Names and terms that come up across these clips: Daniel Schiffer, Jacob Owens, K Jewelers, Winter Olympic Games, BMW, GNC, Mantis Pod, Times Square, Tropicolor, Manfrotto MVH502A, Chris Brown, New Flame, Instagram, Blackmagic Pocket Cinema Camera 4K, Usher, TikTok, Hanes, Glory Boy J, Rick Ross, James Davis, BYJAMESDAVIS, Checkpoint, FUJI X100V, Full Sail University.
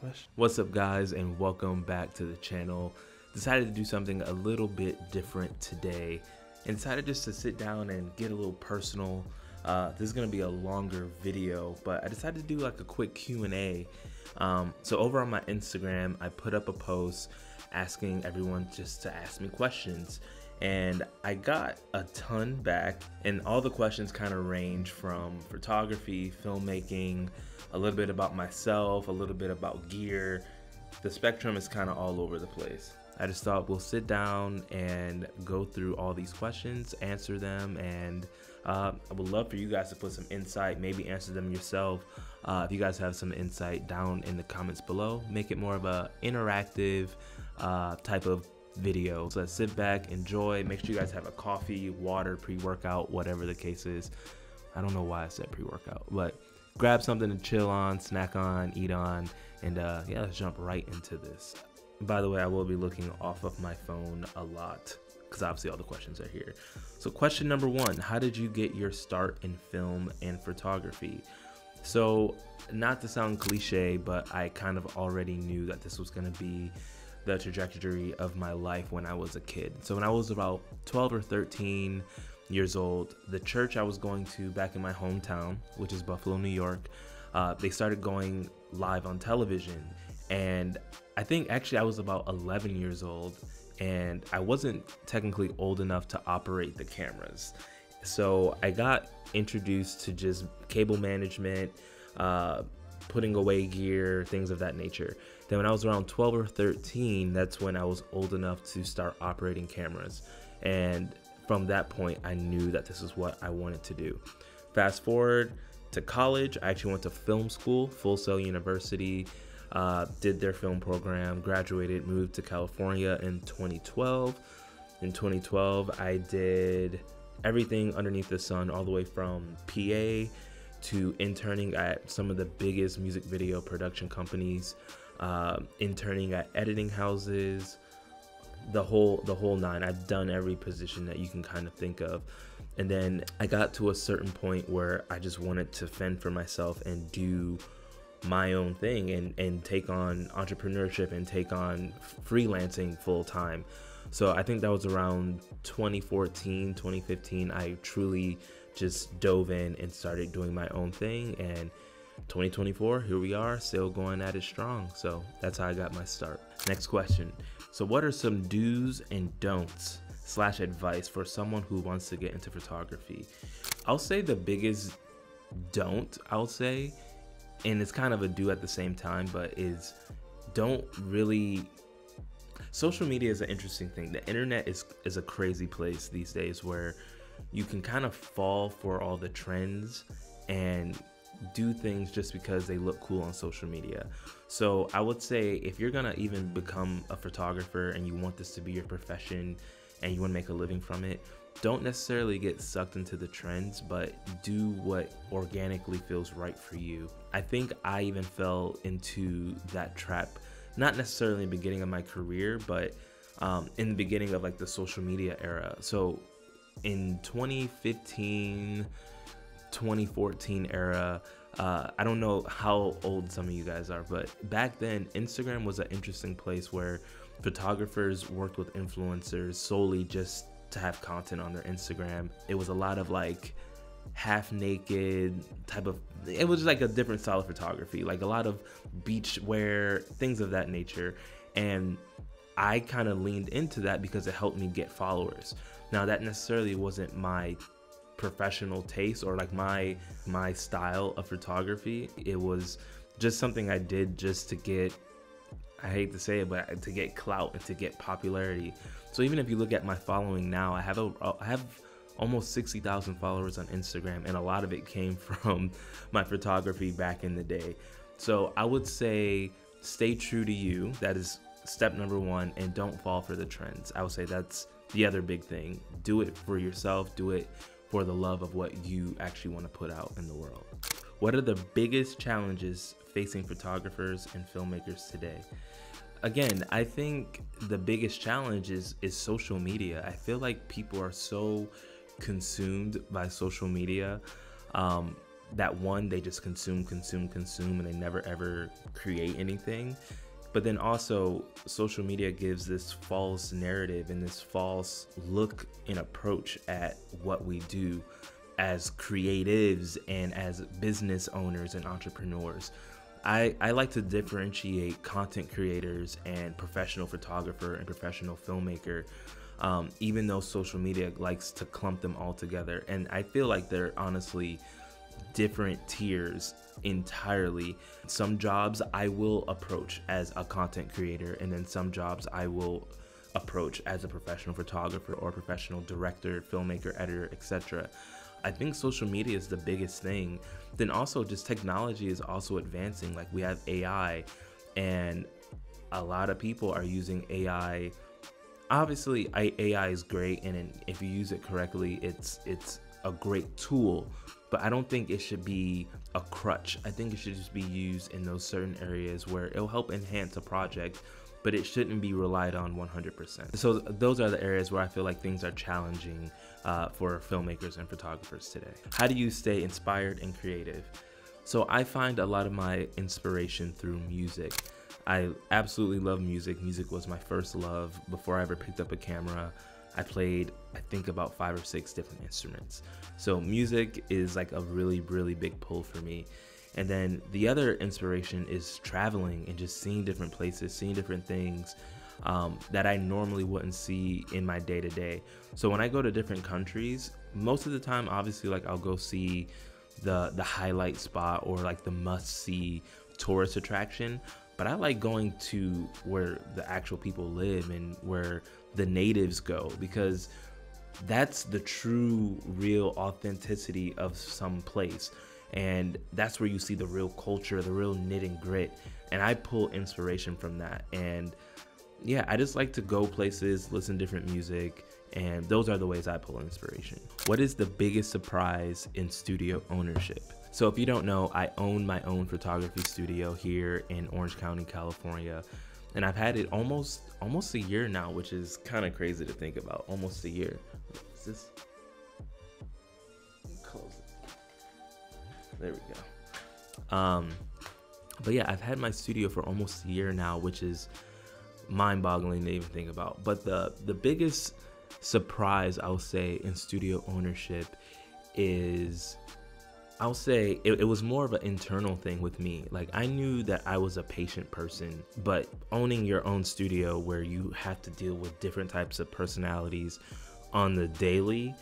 question. What's up, guys, and welcome back to the channel. Decided to do something a little bit different today and decided just to sit down and get a little personal. This is going to be a longer video, but I decided to do like a quick Q&A. So over on my Instagram, I put up a post asking everyone just to ask me questions, and I got a ton back, and all the questions kind of range from photography, filmmaking, a little bit about myself, a little bit about gear. The spectrum is kind of all over the place. I just thought we'll sit down and go through all these questions, answer them, and I would love for you guys to put some insight, maybe answer them yourself. If you guys have some insight down in the comments below, make it more of a interactive type of video. So let's sit back, enjoy, make sure you guys have a coffee, water, pre-workout, whatever the case is. I don't know why I said pre-workout, but grab something to chill on, snack on, eat on, and yeah, let's jump right into this. By the way, I will be looking off of my phone a lot because obviously all the questions are here. So question number one, how did you get your start in film and photography? So not to sound cliche, but I kind of already knew that this was going to be the trajectory of my life when I was a kid. So when I was about 12 or 13 years old, the church I was going to back in my hometown, which is Buffalo, New York, they started going live on television. And I think actually I was about 11 years old, and I wasn't technically old enough to operate the cameras. So I got introduced to just cable management, putting away gear, things of that nature. Then when I was around 12 or 13, that's when I was old enough to start operating cameras. And from that point, I knew that this is what I wanted to do. Fast forward to college, I actually went to film school, Full Sail University, did their film program, graduated, moved to California in 2012. In 2012, I did everything underneath the sun, all the way from PA to interning at some of the biggest music video production companies, interning at editing houses, the whole nine. I've done every position that you can kind of think of. And then I got to a certain point where I just wanted to fend for myself and do my own thing, and take on entrepreneurship and take on freelancing full time. So I think that was around 2014, 2015. I truly just dove in and started doing my own thing. And 2024, here we are, still going at it strong. So that's how I got my start. Next question. So what are some do's and don'ts / advice for someone who wants to get into photography? I'll say the biggest don't, I'll say, and it's kind of a do at the same time, but is don't really. Social media is an interesting thing. The internet is a crazy place these days where you can kind of fall for all the trends and do things just because they look cool on social media. So I would say if you're gonna even become a photographer and you want this to be your profession and you want to make a living from it, don't necessarily get sucked into the trends, but do what organically feels right for you. I think I even fell into that trap, not necessarily in the beginning of my career, but in the beginning of like the social media era. So in 2015, 2014 era, I don't know how old some of you guys are, but back then Instagram was an interesting place where photographers worked with influencers solely just to have content on their Instagram. It was a lot of like half naked type of, it was just like a different style of photography, like a lot of beach wear, things of that nature. And I kind of leaned into that because it helped me get followers. Now that necessarily wasn't my professional taste or like my style of photography. It was just something I did just to get, I hate to say it, but to get clout and to get popularity. So even if you look at my following now, I have almost 60,000 followers on Instagram, and a lot of it came from my photography back in the day. So I would say stay true to you. That is step number one, and don't fall for the trends. I would say that's the other big thing. Do it for yourself. Do it for the love of what you actually want to put out in the world. What are the biggest challenges facing photographers and filmmakers today? Again, I think the biggest challenge is social media. I feel like people are so consumed by social media that one, they just consume, and they never ever create anything. But then also, social media gives this false narrative and this false look and approach at what we do as creatives and as business owners and entrepreneurs. I like to differentiate content creators and professional photographer and professional filmmaker, even though social media likes to clump them all together. And I feel like they're honestly different tiers entirely. Some jobs I will approach as a content creator, and then some jobs I will approach as a professional photographer or professional director, filmmaker, editor, etc. I think social media is the biggest thing. Then also, just technology is also advancing. Like, we have AI, and a lot of people are using AI. Obviously, AI is great, and if you use it correctly, it's a great tool. But I don't think it should be a crutch. I think it should just be used in those certain areas where it'll help enhance a project, but it shouldn't be relied on 100%. So those are the areas where I feel like things are challenging for filmmakers and photographers today. How do you stay inspired and creative? So I find a lot of my inspiration through music. I absolutely love music. Music was my first love. Before I ever picked up a camera, I played, I think, about 5 or 6 different instruments. So music is like a really, really big pull for me. And then the other inspiration is traveling and just seeing different places, seeing different things that I normally wouldn't see in my day-to-day. So when I go to different countries, most of the time, obviously, like, I'll go see the highlight spot or like the must-see tourist attraction. But I like going to where the actual people live and where the natives go, because that's the true, real authenticity of some place. And that's where you see the real culture, the real knit and grit. And I pull inspiration from that. And yeah, I just like to go places, listen to different music. And those are the ways I pull inspiration. What is the biggest surprise in studio ownership? So if you don't know, I own my own photography studio here in Orange County, California, and I've had it almost a year now, which is kind of crazy to think about. Almost a year. Is this? Close it. There we go. But yeah, I've had my studio for almost a year now, which is mind-boggling to even think about. But the biggest surprise, I'll say, in studio ownership is, I'll say it was more of an internal thing with me. Like, I knew that I was a patient person, but owning your own studio where you have to deal with different types of personalities on the daily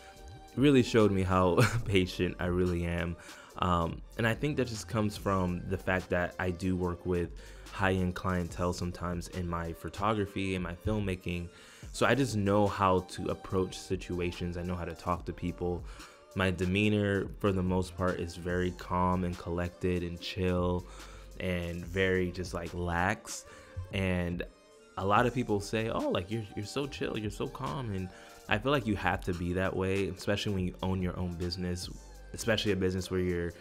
really showed me how patient I really am. And I think that just comes from the fact that I do work with high-end clientele sometimes in my photography and my filmmaking. So I just know how to approach situations. I know how to talk to people. My demeanor, for the most part, is very calm and collected and chill and very just like lax. And a lot of people say, oh, like, you're so chill, you're so calm. And I feel like you have to be that way, especially when you own your own business, especially a business where you're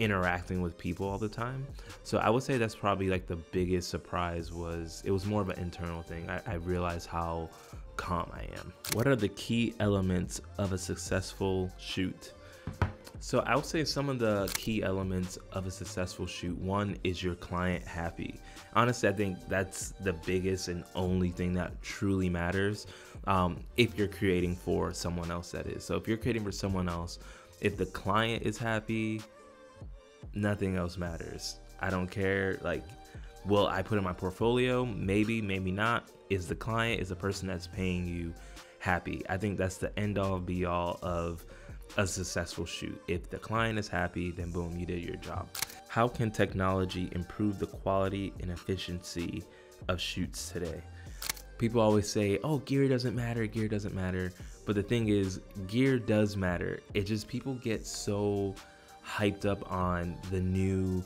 interacting with people all the time. So I would say that's probably like the biggest surprise. Was it was more of an internal thing. I realized how calm I am. What are the key elements of a successful shoot? So I would say some of the key elements of a successful shoot. One is your client happy. Honestly, I think that's the biggest and only thing that truly matters, if you're creating for someone else, that is. So if you're creating for someone else, if the client is happy, nothing else matters. I don't care, like, will I put in my portfolio? Maybe, maybe not. Is the client, is the person that's paying you happy? I think that's the end all be all of a successful shoot. If the client is happy, then boom, you did your job. How can technology improve the quality and efficiency of shoots today? People always say, oh, gear doesn't matter, gear doesn't matter. But the thing is, gear does matter. It just, people get so hyped up on the new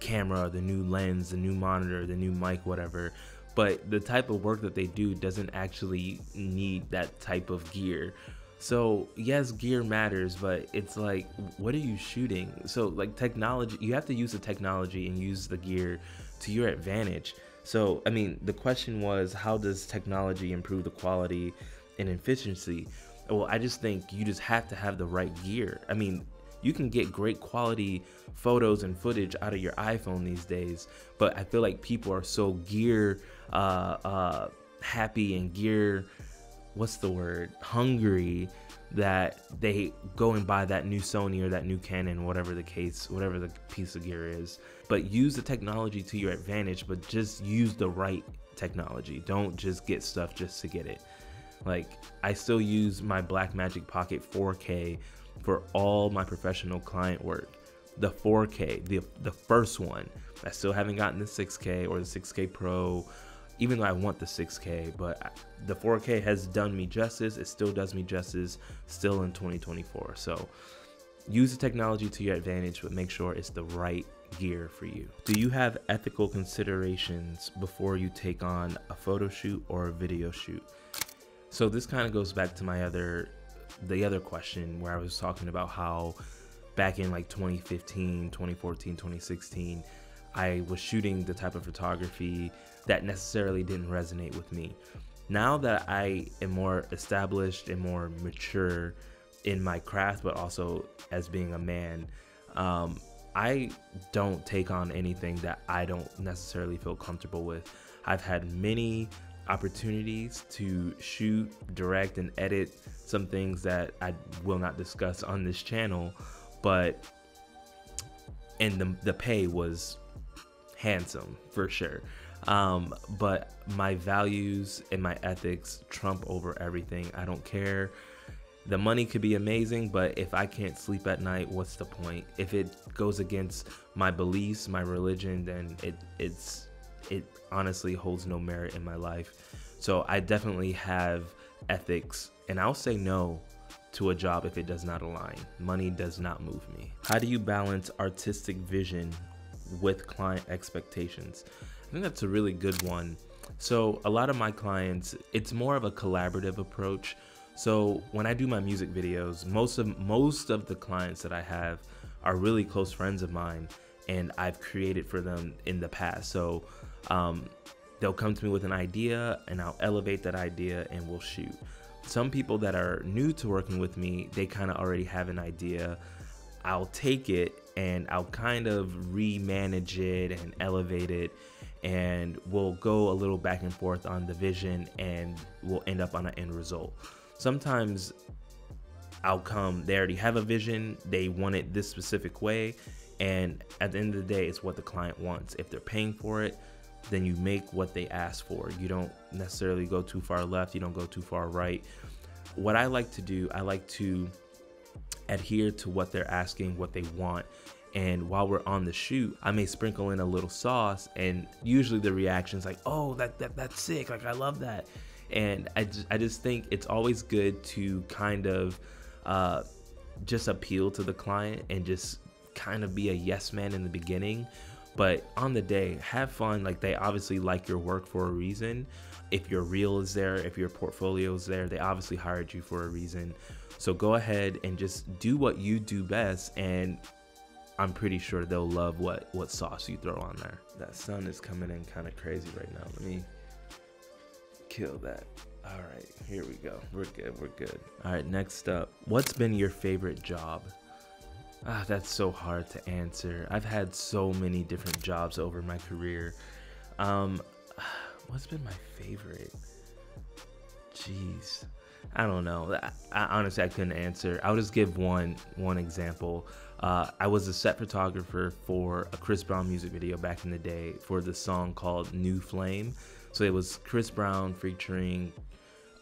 camera, the new lens, the new monitor, the new mic, whatever. But the type of work that they do doesn't actually need that type of gear. So yes, gear matters, but it's like, what are you shooting? So like, technology, you have to use the technology and use the gear to your advantage. So, I mean, the question was, how does technology improve the quality and efficiency? Well, I just think you just have to have the right gear. I mean, You can get great quality photos and footage out of your iPhone these days, but I feel like people are so gear happy and gear, what's the word, hungry, that they go and buy that new Sony or that new Canon, whatever the case, whatever the piece of gear is. But use the technology to your advantage, but just use the right technology. Don't just get stuff just to get it. Like, I still use my Blackmagic Pocket 4K for all my professional client work. The 4K, the first one. I still haven't gotten the 6K or the 6K Pro, even though I want the 6K, but the 4K has done me justice. It still does me justice, still in 2024. So use the technology to your advantage, but make sure it's the right gear for you. Do you have ethical considerations before you take on a photo shoot or a video shoot? So this kind of goes back to my the other question where I was talking about how back in like 2015, 2014, 2016, I was shooting the type of photography that necessarily didn't resonate with me. Now that I am more established and more mature in my craft, but also as being a man, I don't take on anything that I don't necessarily feel comfortable with. I've had many opportunities to shoot, direct, and edit some things that I will not discuss on this channel, but, and the pay was handsome for sure. But my values and my ethics trump over everything. I don't care. The money could be amazing, but if I can't sleep at night, what's the point? If it goes against my beliefs, my religion, then it honestly holds no merit in my life. So I definitely have ethics, and I'll say no to a job if it does not align. Money does not move me. How do you balance artistic vision with client expectations? I think that's a really good one. So a lot of my clients, it's more of a collaborative approach. So when I do my music videos, most of the clients that I have are really close friends of mine, and I've created for them in the past. So they'll come to me with an idea, and I'll elevate that idea, and we'll shoot. Some people that are new to working with me, they kind of already have an idea. I'll take it and I'll kind of remanage it and elevate it, and we'll go a little back and forth on the vision, and we'll end up on an end result. Sometimes I'll come, they already have a vision, they want it this specific way, and at the end of the day, it's what the client wants. If they're paying for it, then you make what they ask for. You don't necessarily go too far left, you don't go too far right. What I like to do, I like to adhere to what they're asking, what they want. And while we're on the shoot, I may sprinkle in a little sauce, and usually the reaction's like, oh, that's sick, like I love that. And I just think it's always good to kind of just appeal to the client and just kind of be a yes man in the beginning. But on the day, have fun. Like, they obviously like your work for a reason. If your reel is there, if your portfolio is there, they obviously hired you for a reason. So go ahead and just do what you do best, and I'm pretty sure they'll love what sauce you throw on there. That sun is coming in kind of crazy right now. Let me kill that. All right, here we go. We're good, we're good. All right, next up, what's been your favorite job? Ah, that's so hard to answer. I've had so many different jobs over my career. What's been my favorite? Jeez, I don't know. I honestly couldn't answer. I'll just give one example. I was a set photographer for a Chris Brown music video back in the day for the song called New Flame. So it was Chris Brown featuring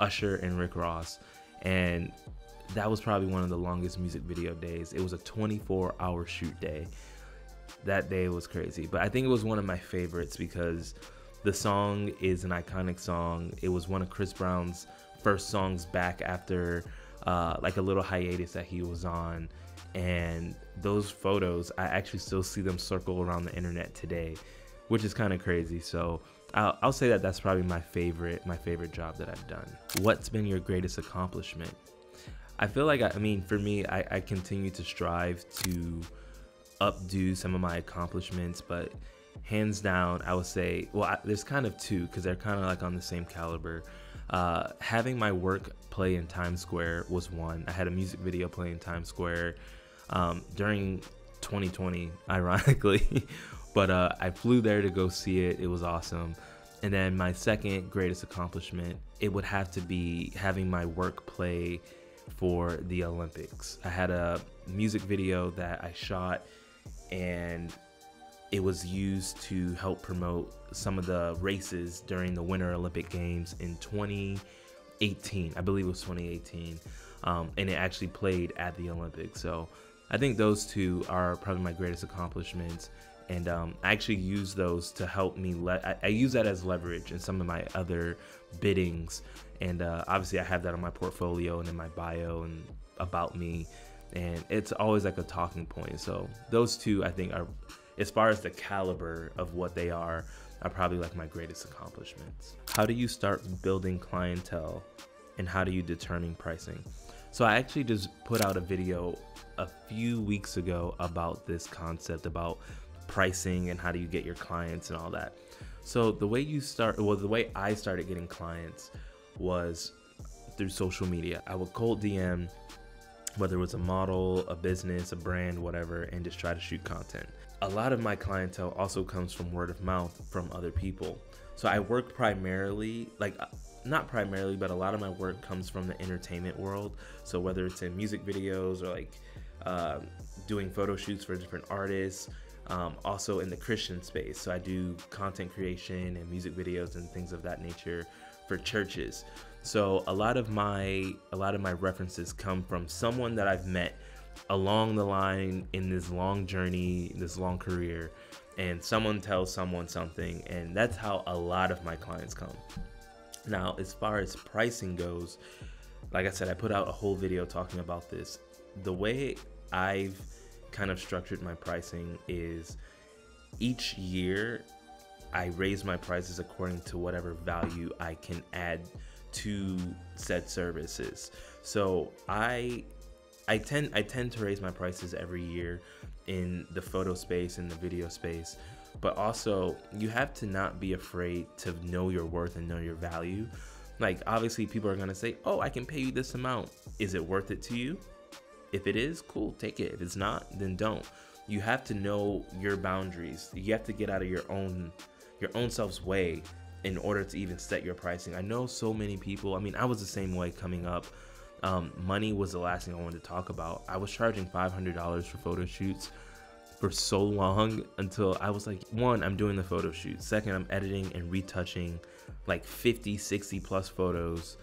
Usher and Rick Ross, and that was probably one of the longest music video days. It was a 24-hour shoot day. That day was crazy, but I think it was one of my favorites because the song is an iconic song. It was one of Chris Brown's first songs back after like a little hiatus that he was on. And those photos, I actually still see them circle around the internet today, which is kind of crazy. So I'll say that's probably my favorite job that I've done. What's been your greatest accomplishment? I feel like, for me, I continue to strive to updo some of my accomplishments, but hands down, I would say, there's kind of two, because they're kind of like on the same caliber. Having my work play in Times Square was one. I had a music video play in Times Square. during 2020, ironically. But I flew there to go see it. It was awesome. And then my second greatest accomplishment, it would have to be having my work play for the Olympics. I had a music video that I shot, and it was used to help promote some of the races during the Winter Olympic Games in 2018. I believe it was 2018. And it actually played at the Olympics. So I think those two are probably my greatest accomplishments. And I actually use those to help me, I use that as leverage in some of my other biddings. And obviously I have that on my portfolio and in my bio and about me. And it's always like a talking point. So those two, I think, are, as far as the caliber of what they are probably like my greatest accomplishments. How do you start building clientele, and how do you determine pricing? So I actually just put out a video a few weeks ago about this concept, about pricing and how do you get your clients and all that. So the way you start, well, the way I started getting clients was through social media. I would cold DM, whether it was a model, a business, a brand, whatever, and just try to shoot content. A lot of my clientele also comes from word of mouth from other people. So I work primarily, like not primarily, but a lot of my work comes from the entertainment world. So whether it's in music videos or like doing photo shoots for different artists, also in the Christian space. So I do content creation and music videos and things of that nature for churches. So a lot of my references come from someone that I've met along the line in this long journey, this long career, and someone tells someone something, and that's how a lot of my clients come. Now, as far as pricing goes, like I said, I put out a whole video talking about this. The way I've kind of structured my pricing is each year I raise my prices according to whatever value I can add to said services. So I tend to raise my prices every year in the photo space and the video space, but also you have to not be afraid to know your worth and know your value. Like, obviously people are gonna say, oh, I can pay you this amount. Is it worth it to you? If it is, cool, take it. If it's not, then don't. You have to know your boundaries. You have to get out of your own self's way in order to even set your pricing. I know so many people, I mean, I was the same way coming up. Money was the last thing I wanted to talk about. I was charging $500 for photo shoots for so long, until I was like, one, I'm doing the photo shoot. Second, I'm editing and retouching like 50, 60 plus photos,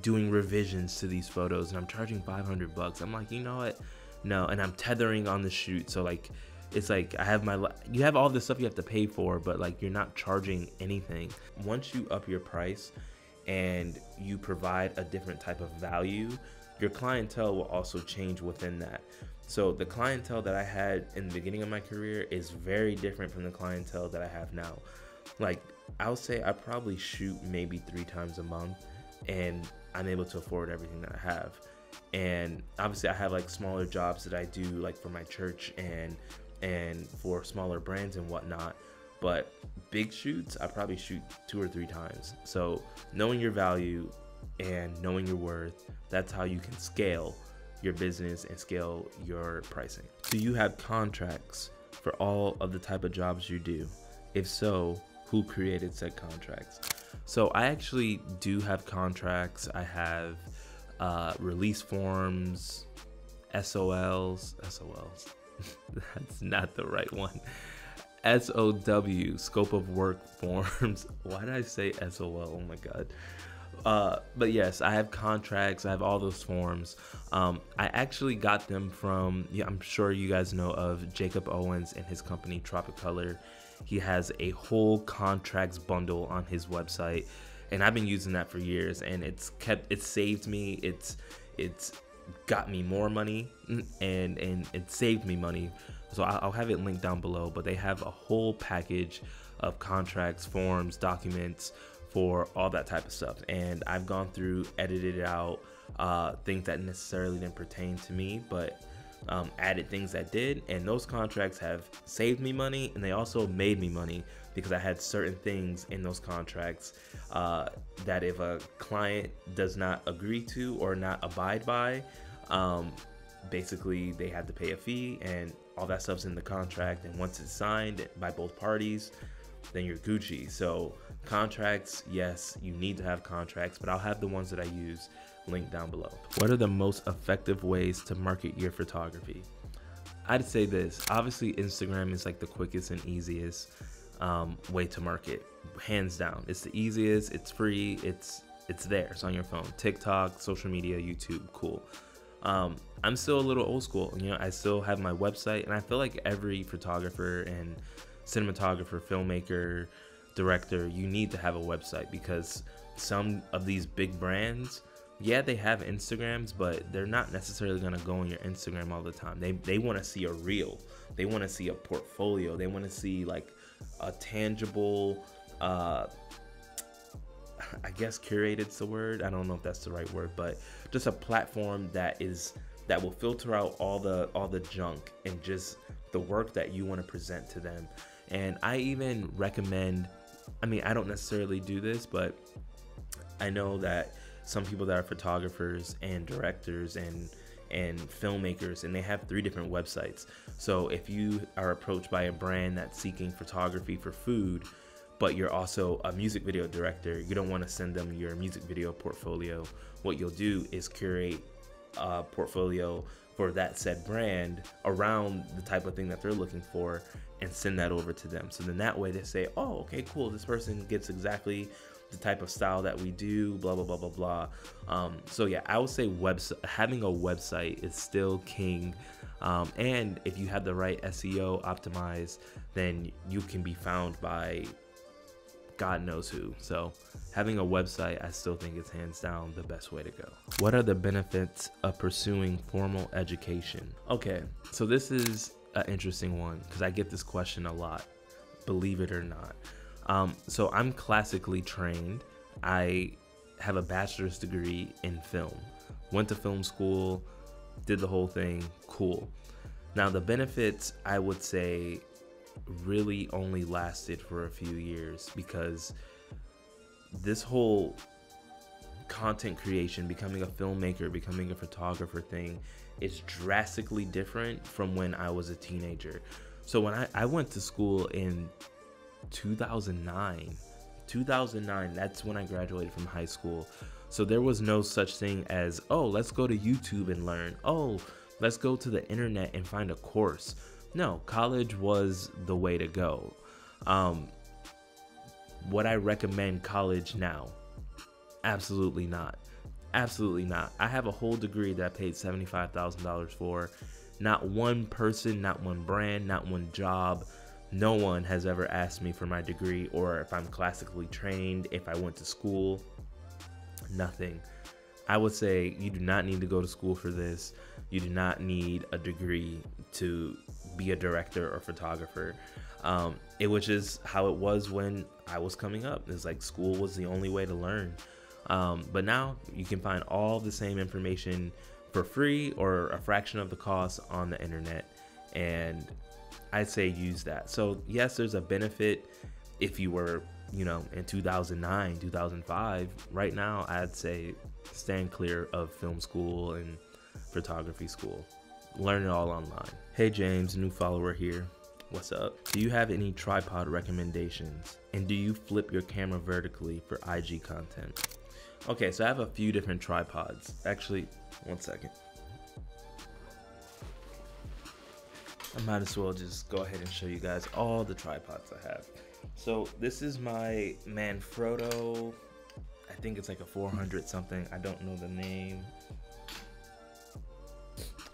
doing revisions to these photos, and I'm charging $500. I'm like, you know what? No. And I'm tethering on the shoot. So like, it's like I have my, you have all this stuff you have to pay for, but like you're not charging anything. Once you up your price and you provide a different type of value, your clientele will also change within that. So the clientele that I had in the beginning of my career is very different from the clientele that I have now. Like, I'll say I probably shoot maybe 3 times a month, and I'm able to afford everything that I have. And obviously I have like smaller jobs that I do, like for my church and for smaller brands and whatnot. But big shoots, I probably shoot 2 or 3 times. So knowing your value and knowing your worth, that's how you can scale your business and scale your pricing. Do you have contracts for all of the type of jobs you do? If so, who created said contracts? So I actually do have contracts. I have release forms, SOLs, that's not the right one. SOW, scope of work forms. Why did I say SOL? Oh my God. But yes, I have contracts. I have all those forms. I actually got them from, yeah, I'm sure you guys know of Jacob Owens and his company Tropicolor. He has a whole contracts bundle on his website, and I've been using that for years, and it's saved me. It's got me more money, and it saved me money. So I'll have it linked down below, but they have a whole package of contracts, forms, documents for all that type of stuff. And I've gone through, edited it out, things that necessarily didn't pertain to me, but added things that did. And those contracts have saved me money, and they also made me money, because I had certain things in those contracts that if a client does not agree to or not abide by, basically they had to pay a fee, and all that stuff's in the contract, and once it's signed by both parties, then you're Gucci. So contracts, yes, you need to have contracts, but I'll have the ones that I use linked down below. What are the most effective ways to market your photography? I'd say this, obviously Instagram is like the quickest and easiest way to market, hands down. It's the easiest, it's free, it's there, it's on your phone. TikTok, social media, YouTube, cool. I'm still a little old school, you know, I still have my website, and I feel like every photographer and cinematographer, filmmaker, director, you need to have a website, because some of these big brands, yeah, they have Instagrams, but they're not necessarily going to go on your Instagram all the time. They want to see a reel, they want to see a portfolio, they want to see like a tangible, I guess curated's the word, I don't know if that's the right word, but just a platform that is, that will filter out all the junk and just the work that you want to present to them. And I even recommend, I mean, I don't necessarily do this, but I know that some people that are photographers and directors and filmmakers, and they have 3 different websites. So if you are approached by a brand that's seeking photography for food, but you're also a music video director, you don't want to send them your music video portfolio. What you'll do is curate a portfolio for that said brand around the type of thing that they're looking for and send that over to them. So then that way they say, oh, okay, cool, this person gets exactly the type of style that we do, blah, blah, blah, blah, blah. So yeah, I would say having a website is still king. And if you have the right SEO optimized, then you can be found by God knows who. So having a website, I still think it's hands down the best way to go. What are the benefits of pursuing formal education? Okay, so this is an interesting one because I get this question a lot, believe it or not. So I'm classically trained. I have a bachelor's degree in film, went to film school, did the whole thing, cool. Now the benefits, I would say, really only lasted for a few years, because this whole content creation, becoming a filmmaker, becoming a photographer thing is drastically different from when I was a teenager. So when I went to school in 2009, that's when I graduated from high school. So there was no such thing as, oh, let's go to YouTube and learn, oh, let's go to the internet and find a course. No, college was the way to go. Would I recommend college now? Absolutely not. Absolutely not. I have a whole degree that I paid $75,000 for. Not one person, not one brand, not one job, no one has ever asked me for my degree or if I'm classically trained, if I went to school, nothing. I would say you do not need to go to school for this. You do not need a degree to be a director or photographer. It was just how it was when I was coming up. It's like school was the only way to learn. But now you can find all the same information for free or a fraction of the cost on the internet. And I'd say use that. So yes, there's a benefit if you were, you know, in 2009, 2005. Right now, I'd say stand clear of film school and photography school. Learn it all online. Hey James, new follower here. What's up? Do you have any tripod recommendations? And do you flip your camera vertically for IG content? Okay, so I have a few different tripods. Actually, one second. I might as well just go ahead and show you guys all the tripods I have. So this is my Manfrotto, I think it's like a 400 something. I don't know the name.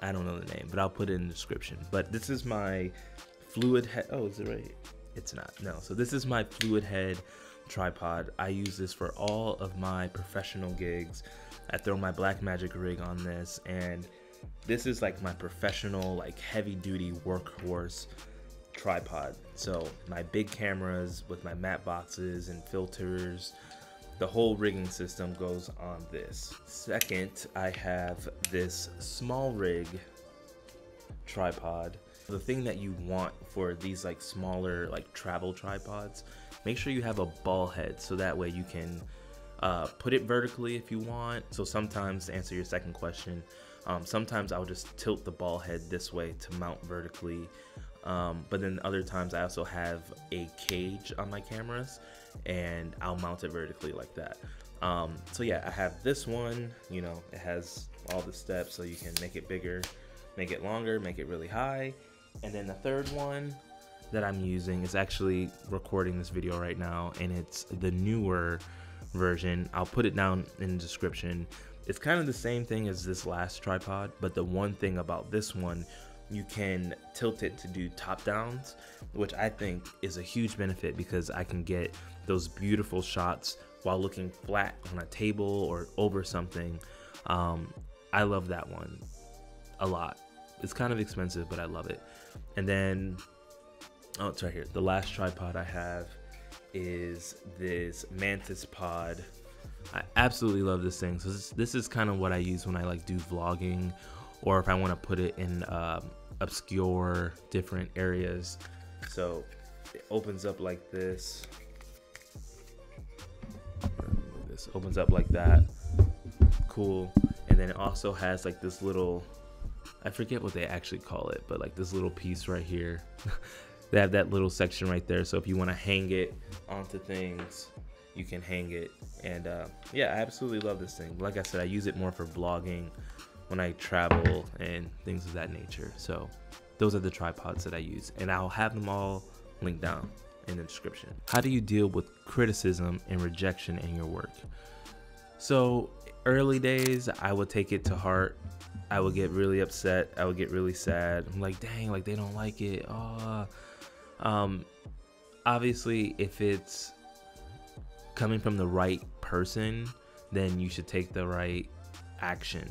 I don't know the name, but I'll put it in the description. But this is my fluid head. Oh, is it right? It's not. No. So this is my fluid head tripod. I use this for all of my professional gigs. I throw my Blackmagic rig on this, and this is like my professional, like heavy duty workhorse tripod. So my big cameras with my matte boxes and filters, the whole rigging system goes on this. Second, I have this small rig tripod. The thing that you want for these like smaller like travel tripods, make sure you have a ball head so that way you can Put it vertically if you want. So sometimes, to answer your second question, sometimes I'll just tilt the ball head this way to mount vertically. But then other times I also have a cage on my cameras and I'll mount it vertically like that. So yeah, I have this one, you know, it has all the steps so you can make it bigger, make it longer, make it really high. And then the third one that I'm using is actually recording this video right now, and it's the newer version. I'll put it down in the description. It's kind of the same thing as this last tripod, but the one thing about this one, you can tilt it to do top downs, which I think is a huge benefit because I can get those beautiful shots while looking flat on a table or over something. I love that one a lot. It's kind of expensive, but I love it. And then, oh, it's right here. The last tripod I have is this Mantis Pod. I absolutely love this thing. So this is kind of what I use when I like do vlogging, or if I want to put it in obscure different areas. So it opens up like this. This opens up like that. Cool. And then it also has like this little, I forget what they actually call it, but like this little piece right here. They have that little section right there. So if you want to hang it onto things, you can hang it. And yeah, I absolutely love this thing. Like I said, I use it more for vlogging when I travel and things of that nature. So those are the tripods that I use, and I'll have them all linked down in the description. How do you deal with criticism and rejection in your work? So early days, I would take it to heart. I would get really upset. I would get really sad. I'm like, dang, like they don't like it. Oh. Obviously, if it's coming from the right person, then you should take the right action.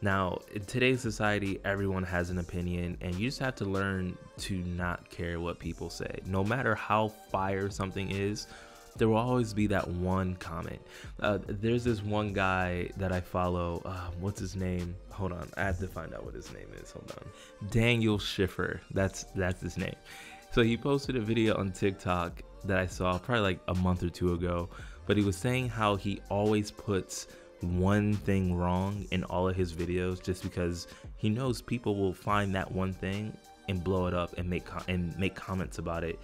Now, in today's society, everyone has an opinion, and you just have to learn to not care what people say. No matter how fire something is, there will always be that one comment. There's this one guy that I follow. What's his name? Hold on. I have to find out what his name is. Hold on. Daniel Schiffer. That's his name. So he posted a video on TikTok that I saw probably like a month or two ago, but he was saying how he always puts one thing wrong in all of his videos just because he knows people will find that one thing and blow it up and make comments about it.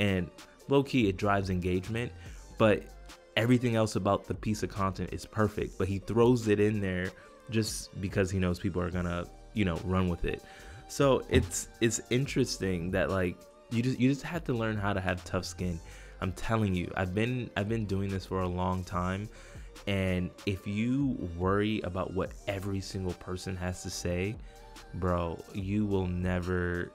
And low-key, it drives engagement, but everything else about the piece of content is perfect, but he throws it in there just because he knows people are gonna, you know, run with it. So it's interesting that like you just have to learn how to have tough skin. I'm telling you, I've been doing this for a long time, and if you worry about what every single person has to say, bro, you'll never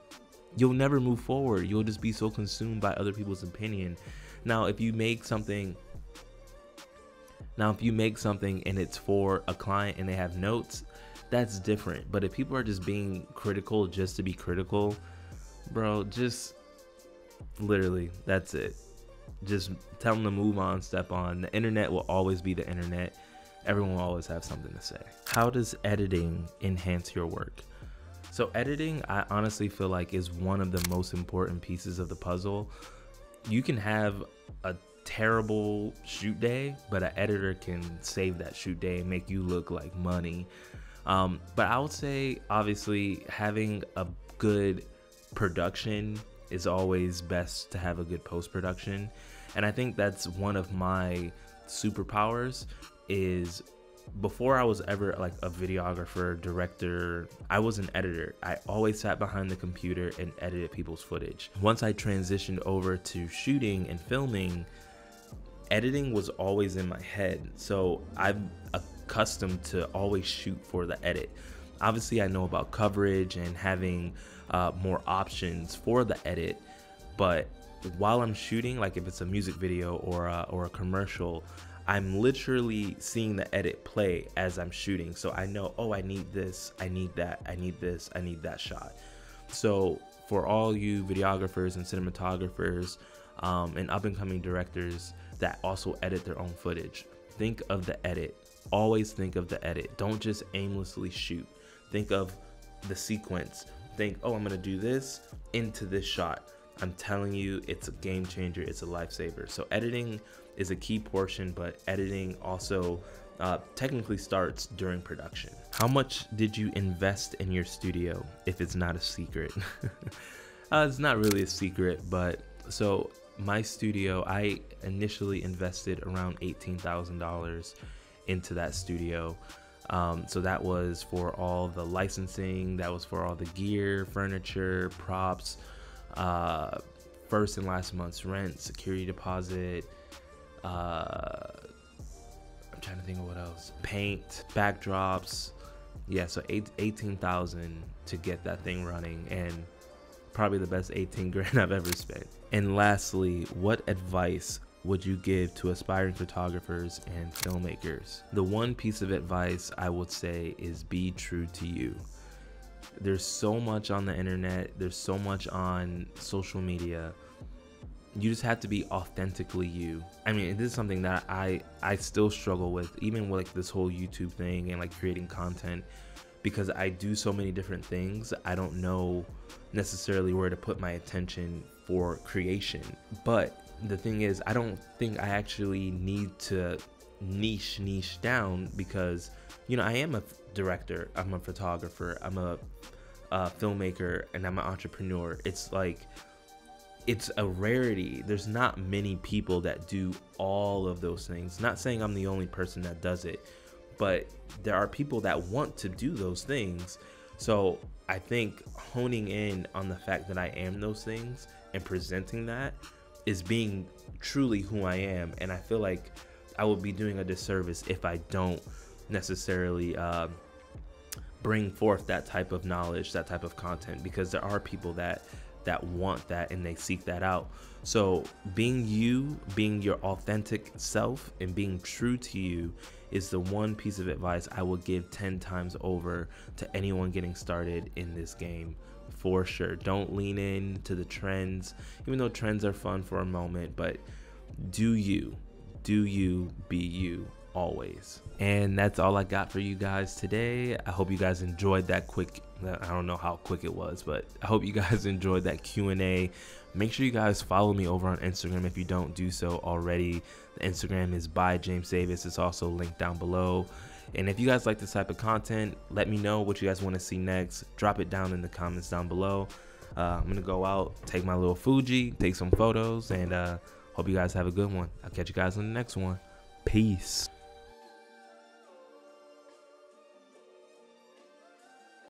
move forward. You'll just be so consumed by other people's opinion. Now, if you make something and it's for a client and they have notes, that's different. But if people are just being critical just to be critical, bro, just literally, that's it. Just tell them to move on, step on. The internet will always be the internet. Everyone will always have something to say. How does editing enhance your work? So editing, I honestly feel like is one of the most important pieces of the puzzle. You can have a terrible shoot day, but an editor can save that shoot day and make you look like money. But I would say, obviously, having a good production is always best to have a good post-production. And I think that's one of my superpowers is, before I was ever like a videographer, director, I was an editor. I always sat behind the computer and edited people's footage. Once I transitioned over to shooting and filming, editing was always in my head. So I'm accustomed to always shoot for the edit. Obviously, I know about coverage and having more options for the edit, but while I'm shooting, like if it's a music video or a commercial, I'm literally seeing the edit play as I'm shooting. So I know, oh, I need this, I need that, I need this, I need that shot. So for all you videographers and cinematographers and up and coming directors that also edit their own footage, think of the edit. Always think of the edit. Don't just aimlessly shoot. Think of the sequence. Think, oh, I'm gonna do this into this shot. I'm telling you, it's a game changer, it's a lifesaver. So editing is a key portion, but editing also technically starts during production. How much did you invest in your studio, if it's not a secret? It's not really a secret, but so my studio, I initially invested around $18,000 into that studio. So that was for all the licensing, that was for all the gear, furniture, props, first and last month's rent, security deposit, I'm trying to think of what else, paint, backdrops. Yeah, so $18,000 to get that thing running, and probably the best 18 grand I've ever spent. And lastly, what advice would you give to aspiring photographers and filmmakers? The one piece of advice I would say is be true to you. There's so much on the internet, there's so much on social media. You just have to be authentically you. I mean, this is something that I still struggle with, even with like this whole YouTube thing and like creating content, because I do so many different things. I don't know necessarily where to put my attention for creation. But the thing is, I don't think I actually need to niche down, because, you know, I am a director, I'm a photographer, I'm a filmmaker, and I'm an entrepreneur. It's like, it's a rarity. There's not many people that do all of those things. Not saying I'm the only person that does it, but there are people that want to do those things. So I think honing in on the fact that I am those things and presenting that is being truly who I am. And I feel like I will be doing a disservice if I don't necessarily bring forth that type of knowledge, that type of content, because there are people that want that and they seek that out. So being you, being your authentic self and being true to you is the one piece of advice I will give 10 times over to anyone getting started in this game. For sure, don't lean in to the trends, even though trends are fun for a moment, but do you, be you always. And that's all I got for you guys today. I hope you guys enjoyed that quick, I don't know how quick it was, but I hope you guys enjoyed that Q&A. Make sure you guys follow me over on Instagram if you don't do so already. The Instagram is @ByJamesDavis. It's also linked down below. And if you guys like this type of content, let me know what you guys want to see next. Drop it down in the comments down below. I'm going to go out, take my little Fuji, take some photos, and hope you guys have a good one. I'll catch you guys on the next one. Peace.